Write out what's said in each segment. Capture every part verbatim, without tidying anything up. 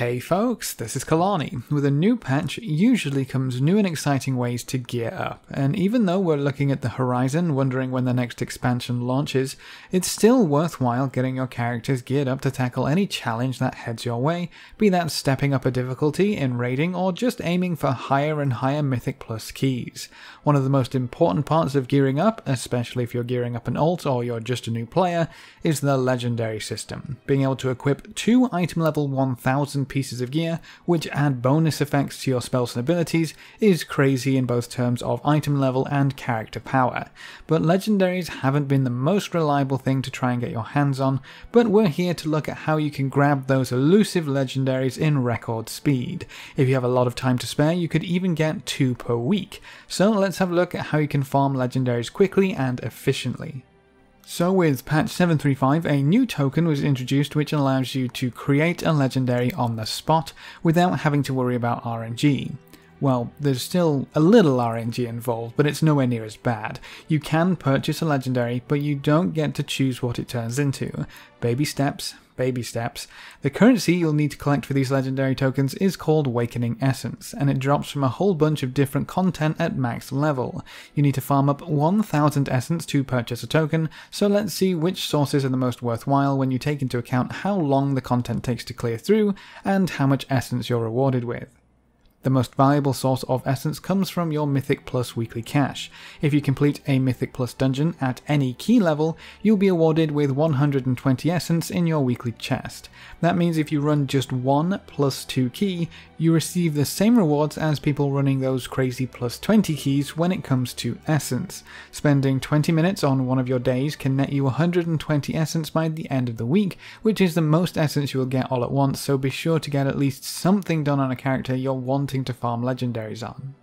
Hey folks, this is Kalani. With a new patch usually comes new and exciting ways to gear up, and even though we're looking at the horizon wondering when the next expansion launches, it's still worthwhile getting your characters geared up to tackle any challenge that heads your way, be that stepping up a difficulty in raiding or just aiming for higher and higher Mythic Plus keys. One of the most important parts of gearing up, especially if you're gearing up an alt or you're just a new player, is the legendary system. Being able to equip two item level one thousand pieces of gear, which add bonus effects to your spells and abilities, is crazy in both terms of item level and character power. But legendaries haven't been the most reliable thing to try and get your hands on, but we're here to look at how you can grab those elusive legendaries in record speed. If you have a lot of time to spare, you could even get two per week. So let's have a look at how you can farm legendaries quickly and efficiently. So with patch seven three five, a new token was introduced which allows you to create a legendary on the spot without having to worry about R N G. Well, there's still a little R N G involved, but it's nowhere near as bad. You can purchase a legendary, but you don't get to choose what it turns into. Baby steps, baby steps. The currency you'll need to collect for these legendary tokens is called Wakening Essence, and it drops from a whole bunch of different content at max level. You need to farm up one thousand Essence to purchase a token, so let's see which sources are the most worthwhile when you take into account how long the content takes to clear through, and how much Essence you're rewarded with. The most valuable source of essence comes from your Mythic Plus weekly cash. If you complete a Mythic Plus dungeon at any key level, you'll be awarded with one hundred twenty essence in your weekly chest. That means if you run just one plus two key, you receive the same rewards as people running those crazy plus twenty keys when it comes to essence. Spending twenty minutes on one of your days can net you one hundred twenty essence by the end of the week, which is the most essence you will get all at once, so be sure to get at least something done on a character you're wanting to farm legendaries on.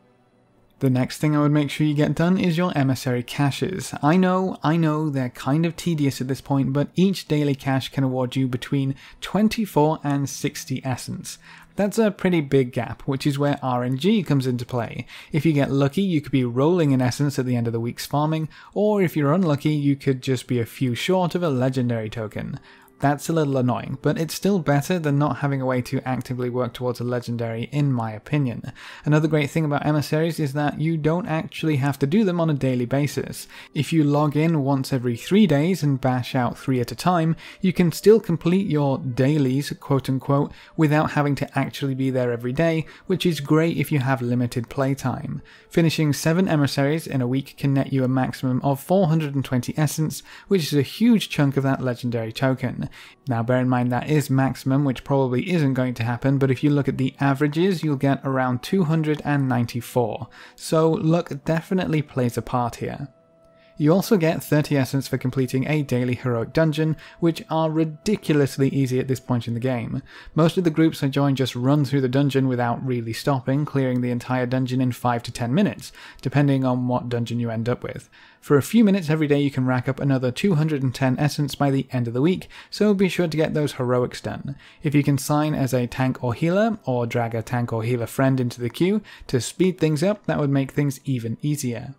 The next thing I would make sure you get done is your emissary caches. I know, I know, they're kind of tedious at this point, but each daily cache can award you between twenty-four and sixty essence. That's a pretty big gap, which is where R N G comes into play. If you get lucky, you could be rolling in essence at the end of the week's farming, or if you're unlucky, you could just be a few short of a legendary token. That's a little annoying, but it's still better than not having a way to actively work towards a legendary, in my opinion. Another great thing about emissaries is that you don't actually have to do them on a daily basis. If you log in once every three days and bash out three at a time, you can still complete your dailies, quote unquote, without having to actually be there every day, which is great if you have limited playtime. Finishing seven emissaries in a week can net you a maximum of four hundred twenty essence, which is a huge chunk of that legendary token. Now bear in mind that is maximum, which probably isn't going to happen, but if you look at the averages, you'll get around two hundred ninety-four. So luck definitely plays a part here. You also get thirty essence for completing a daily heroic dungeon, which are ridiculously easy at this point in the game. Most of the groups I join just run through the dungeon without really stopping, clearing the entire dungeon in five to ten minutes, depending on what dungeon you end up with. For a few minutes every day you can rack up another two hundred ten essence by the end of the week, so be sure to get those heroics done. If you can sign as a tank or healer, or drag a tank or healer friend into the queue to speed things up, that would make things even easier.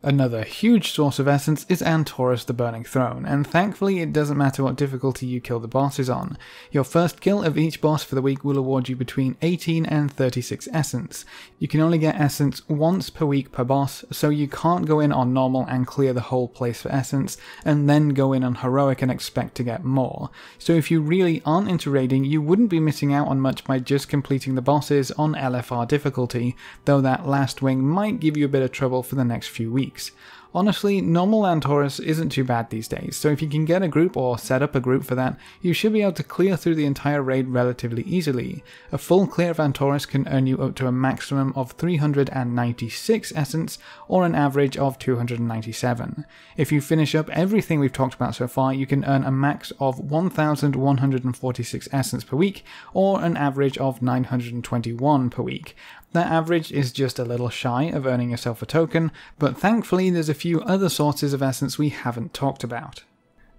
Another huge source of essence is Antorus the Burning Throne, and thankfully it doesn't matter what difficulty you kill the bosses on. Your first kill of each boss for the week will award you between eighteen and thirty-six essence. You can only get essence once per week per boss, so you can't go in on normal and clear the whole place for essence, and then go in on heroic and expect to get more. So if you really aren't into raiding, you wouldn't be missing out on much by just completing the bosses on L F R difficulty, though that last wing might give you a bit of trouble for the next few weeks. Honestly, normal Antorus isn't too bad these days, so if you can get a group or set up a group for that, you should be able to clear through the entire raid relatively easily. A full clear of Antorus can earn you up to a maximum of three hundred ninety-six essence, or an average of two hundred ninety-seven. If you finish up everything we've talked about so far, you can earn a max of one thousand one hundred forty-six essence per week, or an average of nine hundred twenty-one per week. That average is just a little shy of earning yourself a token, but thankfully there's a few other sources of essence we haven't talked about.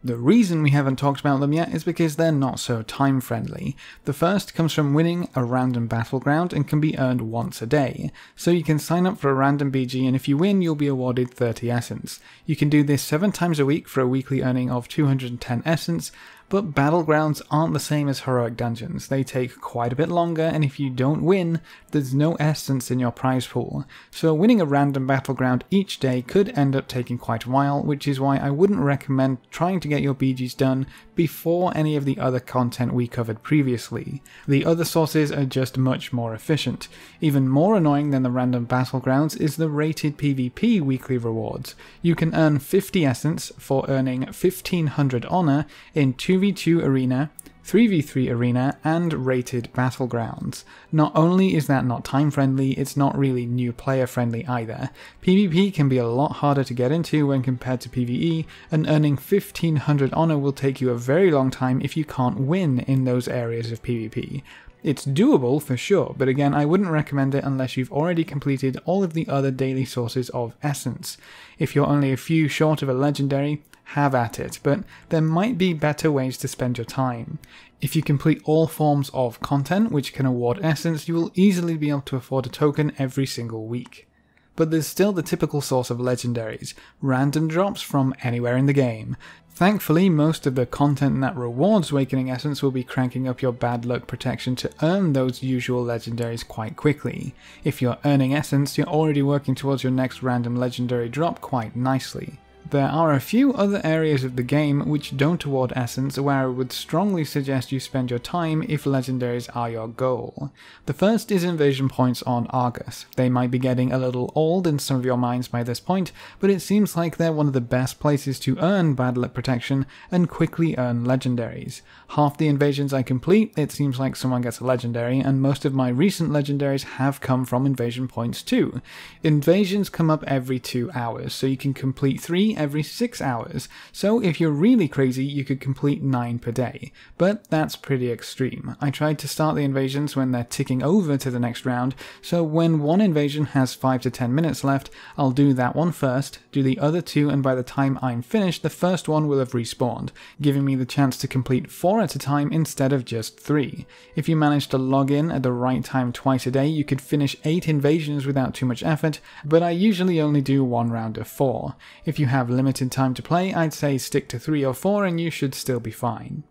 The reason we haven't talked about them yet is because they're not so time friendly. The first comes from winning a random battleground and can be earned once a day. So you can sign up for a random B G, and if you win you'll be awarded thirty essence. You can do this seven times a week for a weekly earning of two hundred ten essence, but battlegrounds aren't the same as heroic dungeons. They take quite a bit longer, and if you don't win, there's no essence in your prize pool. So winning a random battleground each day could end up taking quite a while, which is why I wouldn't recommend trying to get your B Gs done before any of the other content we covered previously. The other sources are just much more efficient. Even more annoying than the random battlegrounds is the rated PvP weekly rewards. You can earn fifty essence for earning fifteen hundred honor in two v two arena, three v three arena, and rated battlegrounds. Not only is that not time friendly, it's not really new player friendly either. PvP can be a lot harder to get into when compared to PvE, and earning fifteen hundred honor will take you a very long time if you can't win in those areas of PvP. It's doable for sure, but again, I wouldn't recommend it unless you've already completed all of the other daily sources of essence. If you're only a few short of a legendary, have at it, but there might be better ways to spend your time. If you complete all forms of content which can award essence, you will easily be able to afford a token every single week. But there's still the typical source of legendaries, random drops from anywhere in the game. Thankfully, most of the content that rewards Wakening Essence will be cranking up your Badlet Protection to earn those usual legendaries quite quickly. If you're earning essence, you're already working towards your next random legendary drop quite nicely. There are a few other areas of the game which don't award essence where I would strongly suggest you spend your time if legendaries are your goal. The first is invasion points on Argus. They might be getting a little old in some of your minds by this point, but it seems like they're one of the best places to earn Badlet Protection and quickly earn legendaries. Half the invasions I complete, it seems like someone gets a legendary, and most of my recent legendaries have come from invasion points too. Invasions come up every two hours, so you can complete three every six hours, so if you're really crazy you could complete nine per day, but that's pretty extreme. I tried to start the invasions when they're ticking over to the next round, so when one invasion has five to ten minutes left, I'll do that one first, do the other two, and by the time I'm finished the first one will have respawned, giving me the chance to complete four at a time instead of just three. If you manage to log in at the right time twice a day, you could finish eight invasions without too much effort, but I usually only do one round of four. If you have limited time to play, I'd say stick to three or four and you should still be fine.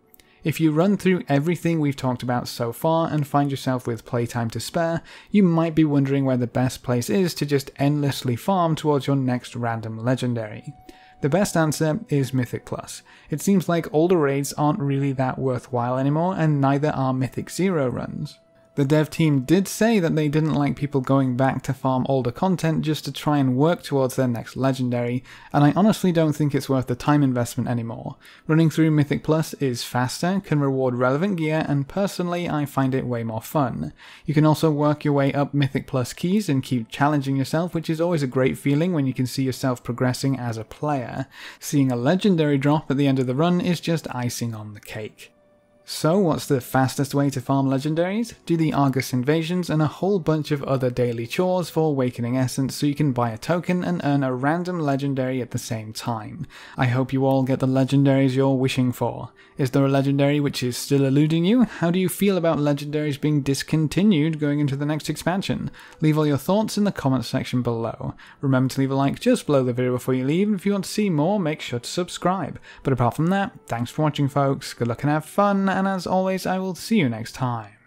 If you run through everything we've talked about so far and find yourself with playtime to spare, you might be wondering where the best place is to just endlessly farm towards your next random legendary. The best answer is Mythic Plus. It seems like older raids aren't really that worthwhile anymore, and neither are Mythic Zero runs. The dev team did say that they didn't like people going back to farm older content just to try and work towards their next legendary, and I honestly don't think it's worth the time investment anymore. Running through Mythic Plus is faster, can reward relevant gear, and personally I find it way more fun. You can also work your way up Mythic Plus keys and keep challenging yourself, which is always a great feeling when you can see yourself progressing as a player. Seeing a legendary drop at the end of the run is just icing on the cake. So what's the fastest way to farm legendaries? Do the Argus invasions and a whole bunch of other daily chores for Awakening Essence so you can buy a token and earn a random legendary at the same time. I hope you all get the legendaries you're wishing for. Is there a legendary which is still eluding you? How do you feel about legendaries being discontinued going into the next expansion? Leave all your thoughts in the comments section below. Remember to leave a like just below the video before you leave, and if you want to see more, make sure to subscribe. But apart from that, thanks for watching folks, good luck and have fun. And as always, I will see you next time.